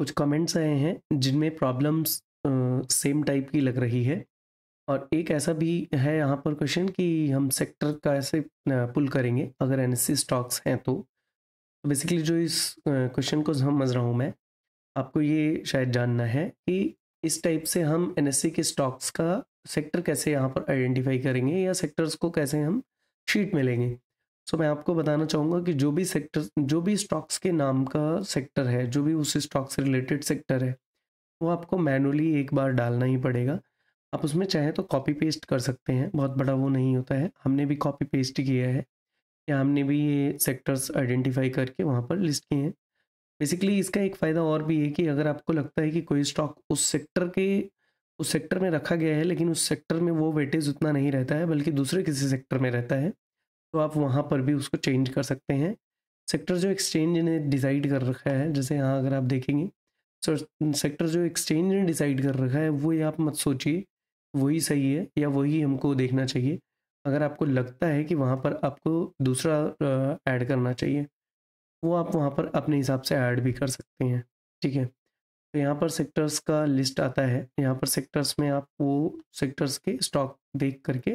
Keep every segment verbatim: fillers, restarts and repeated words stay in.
कुछ कमेंट्स आए हैं जिनमें प्रॉब्लम्स सेम टाइप की लग रही है, और एक ऐसा भी है यहाँ पर क्वेश्चन कि हम सेक्टर का ऐसे पुल करेंगे अगर एनएससी स्टॉक्स हैं। तो बेसिकली जो इस क्वेश्चन को समझ रहा हूँ मैं, आपको ये शायद जानना है कि इस टाइप से हम एनएससी के स्टॉक्स का सेक्टर कैसे यहाँ पर आइडेंटिफाई करेंगे या सेक्टर्स को कैसे हम शीट में लेंगे। सो मैं आपको बताना चाहूँगा कि जो भी सेक्टर जो भी स्टॉक्स के नाम का सेक्टर है, जो भी उस स्टॉक से रिलेटेड सेक्टर है, वो आपको मैनुअली एक बार डालना ही पड़ेगा। आप उसमें चाहें तो कॉपी पेस्ट कर सकते हैं, बहुत बड़ा वो नहीं होता है। हमने भी कॉपी पेस्ट किया है या हमने भी ये सेक्टर्स आइडेंटिफाई करके वहाँ पर लिस्ट किए हैं। बेसिकली इसका एक फ़ायदा और भी है कि अगर आपको लगता है कि कोई स्टॉक उस सेक्टर के उस सेक्टर में रखा गया है लेकिन उस सेक्टर में वो वेटेज उतना नहीं रहता है बल्कि दूसरे किसी सेक्टर में रहता है, तो आप वहाँ पर भी उसको चेंज कर सकते हैं। सेक्टर जो एक्सचेंज ने डिसाइड कर रखा है, जैसे यहाँ अगर आप देखेंगे सो सेक्टर जो एक्सचेंज ने डिसाइड कर रखा है वो ये आप मत सोचिए वही सही है या वही हमको देखना चाहिए। अगर आपको लगता है कि वहाँ पर आपको दूसरा ऐड करना चाहिए, वो आप वहाँ पर अपने हिसाब से ऐड भी कर सकते हैं। ठीक है, तो यहाँ पर सेक्टर्स का लिस्ट आता है। यहाँ पर सेक्टर्स में आप वो सेक्टर्स के स्टॉक देख करके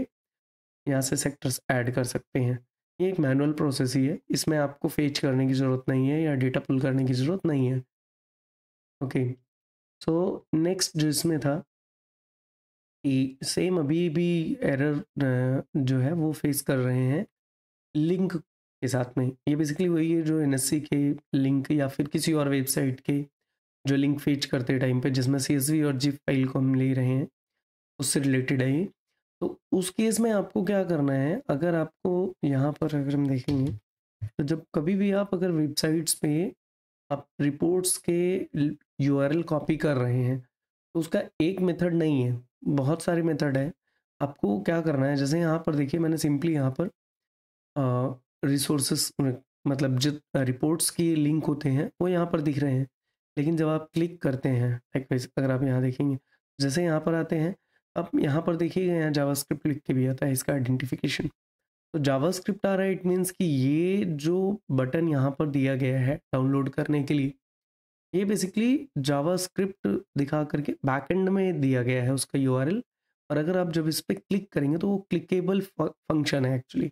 यहाँ से सेक्टर्स ऐड कर सकते हैं। ये एक मैनुअल प्रोसेस ही है, इसमें आपको फेच करने की ज़रूरत नहीं है या डेटा पुल करने की ज़रूरत नहीं है। ओके, सो नेक्स्ट जो इसमें था कि सेम अभी भी एरर जो है वो फेस कर रहे हैं लिंक के साथ में। ये बेसिकली वही है जो एनएससी के लिंक या फिर किसी और वेबसाइट के जो लिंक फेच करते टाइम पे जिसमें सीएसवी और जिप फाइल को हम ले रहे हैं उससे रिलेटेड है ये। तो उस केस में आपको क्या करना है, अगर आपको यहाँ पर अगर हम देखेंगे तो जब कभी भी आप अगर वेबसाइट्स पे आप रिपोर्ट्स के यूआरएल कॉपी कर रहे हैं तो उसका एक मेथड नहीं है, बहुत सारे मेथड है। आपको क्या करना है, जैसे यहाँ पर देखिए मैंने सिंपली यहाँ पर आ, रिसोर्सेस मतलब जो रिपोर्ट्स की लिंक होते हैं वो यहाँ पर दिख रहे हैं, लेकिन जब आप क्लिक करते हैं अगर आप यहाँ देखेंगे जैसे यहाँ पर आते हैं, अब यहाँ पर देखिएगा यहाँ जावास्क्रिप्ट लिख के भी आता है इसका आइडेंटिफिकेशन। तो जावास्क्रिप्ट आ रहा है, इट मीन्स कि ये जो बटन यहाँ पर दिया गया है डाउनलोड करने के लिए ये बेसिकली जावास्क्रिप्ट दिखा करके बैकएंड में दिया गया है उसका यूआरएल, और अगर आप जब इस पर क्लिक करेंगे तो वो क्लिकेबल फंक्शन है एक्चुअली।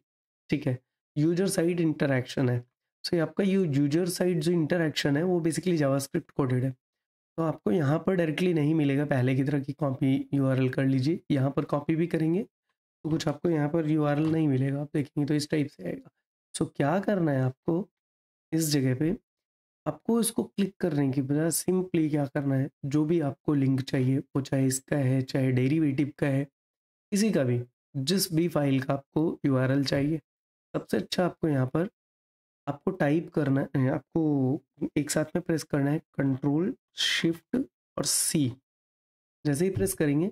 ठीक है, यूजर साइड इंटरेक्शन है। सो so, आपका यू यूजर साइड जो इंटरेक्शन है वो बेसिकली जावास्क्रिप्ट कोडेड है, तो आपको यहाँ पर डायरेक्टली नहीं मिलेगा पहले की तरह की कॉपी यूआरएल कर लीजिए। यहाँ पर कॉपी भी करेंगे तो कुछ आपको यहाँ पर यूआरएल नहीं मिलेगा, आप देखेंगे तो इस टाइप से आएगा। सो so, क्या करना है आपको इस जगह पे, आपको इसको क्लिक करने की बजाय सिंपली क्या करना है, जो भी आपको लिंक चाहिए वो चाहे इसका है चाहे डेरिवेटिव का है किसी का भी, जिस भी फाइल का आपको यूआरएल चाहिए, सबसे अच्छा आपको यहाँ पर आपको टाइप करना है, आपको एक साथ में प्रेस करना है कंट्रोल शिफ्ट और सी। जैसे ही प्रेस करेंगे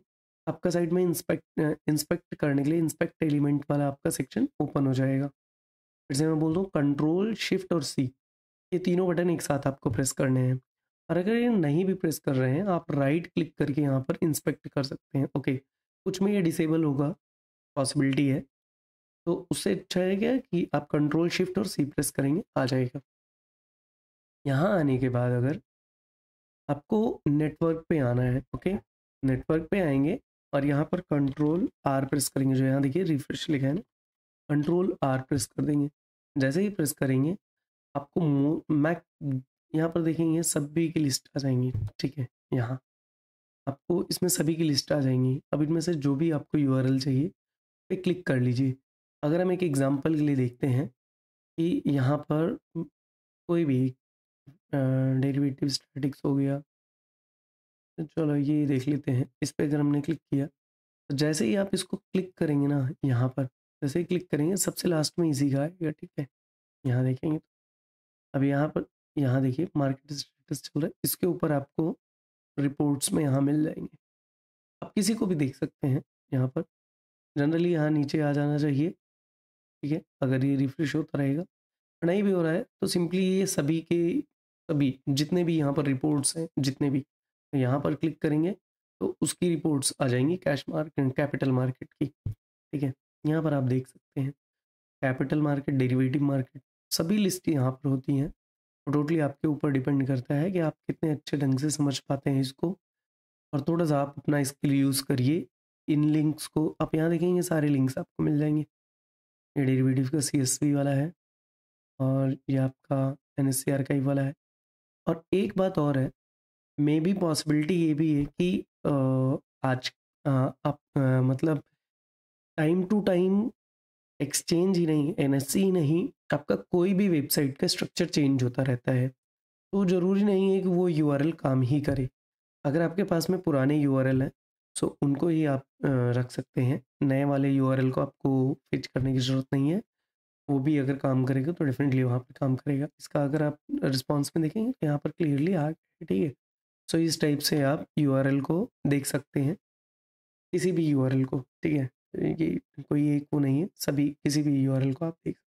आपका साइड में इंस्पेक्ट इंस्पेक्ट करने के लिए इंस्पेक्ट एलिमेंट वाला आपका सेक्शन ओपन हो जाएगा। फिर से मैं बोल दूँ कंट्रोल शिफ्ट और सी, ये तीनों बटन एक साथ आपको प्रेस करने हैं। और अगर ये नहीं भी प्रेस कर रहे हैं आप राइट क्लिक करके यहाँ पर इंस्पेक्ट कर सकते हैं। ओके, कुछ में ये डिसेबल होगा, पॉसिबिलिटी है, तो उससे अच्छा है क्या कि आप कंट्रोल शिफ्ट और सी प्रेस करेंगे आ जाएगा। यहाँ आने के बाद अगर आपको नेटवर्क पे आना है, ओके नेटवर्क पे आएंगे और यहाँ पर कंट्रोल आर प्रेस करेंगे, जो यहाँ देखिए रिफ्रेश लिखा है ना, कंट्रोल आर प्रेस कर देंगे। जैसे ही प्रेस करेंगे आपको मैक यहाँ पर देखेंगे सभी की लिस्ट आ जाएंगी। ठीक है, यहाँ आपको इसमें सभी की लिस्ट आ जाएंगी। अब इनमें से जो भी आपको यू आर एल चाहिए पे क्लिक कर लीजिए। अगर हम एक एग्जांपल के लिए देखते हैं कि यहाँ पर कोई भी डेरिवेटिव स्टैटिक्स हो गया, चलो ये देख लेते हैं। इस पर अगर हमने क्लिक किया तो जैसे ही आप इसको क्लिक करेंगे ना, यहाँ पर जैसे ही क्लिक करेंगे सबसे लास्ट में इसी का आएगा। ठीक है, यहाँ देखेंगे अब यहाँ पर यहाँ देखिए मार्केट स्टेटस चल रहा है, इसके ऊपर आपको रिपोर्ट्स में यहाँ मिल जाएंगे, आप किसी को भी देख सकते हैं। यहाँ पर जनरली यहाँ नीचे आ जाना चाहिए। ठीक है, अगर ये रिफ्रेश होता रहेगा, नहीं भी हो रहा है तो सिंपली ये सभी के सभी जितने भी यहाँ पर रिपोर्ट्स हैं जितने भी, तो यहाँ पर क्लिक करेंगे तो उसकी रिपोर्ट्स आ जाएंगी कैश मार्केट कैपिटल मार्केट की। ठीक है, यहाँ पर आप देख सकते हैं कैपिटल मार्केट डेरिवेटिव मार्केट सभी लिस्ट यहाँ पर होती हैं। टोटली आपके ऊपर डिपेंड करता है कि आप कितने अच्छे ढंग से समझ पाते हैं इसको। और थोड़ा सा आप अपना स्किल यूज़ करिए। इन लिंक्स को आप यहाँ देखेंगे, सारे लिंक्स आपको मिल जाएंगे। ये डेरिवेटिव का सीएसवी वाला है और ये आपका एनएससी आर्काइव वाला है। और एक बात और है, मे बी पॉसिबिलिटी ये भी है कि आज आप मतलब टाइम टू टाइम एक्सचेंज ही नहीं, एनएससी ही नहीं, आपका कोई भी वेबसाइट का स्ट्रक्चर चेंज होता रहता है। तो ज़रूरी नहीं है कि वो यूआरएल काम ही करे। अगर आपके पास में पुराने यूआरएल हैं सो उनको ही आप रख सकते हैं। नए वाले यूआरएल को आपको फिच करने की ज़रूरत नहीं है। वो भी अगर काम करेगा तो डेफिनेटली वहाँ पर काम करेगा। इसका अगर आप रिस्पॉन्स में देखेंगे यहाँ पर क्लियरली आ गया, ठीक है। सो इस टाइप से आप यूआरएल को देख सकते हैं, किसी भी यूआरएल को, ठीक है। ये कोई एक वो नहीं है, सभी किसी भी यूआरएल को आप देख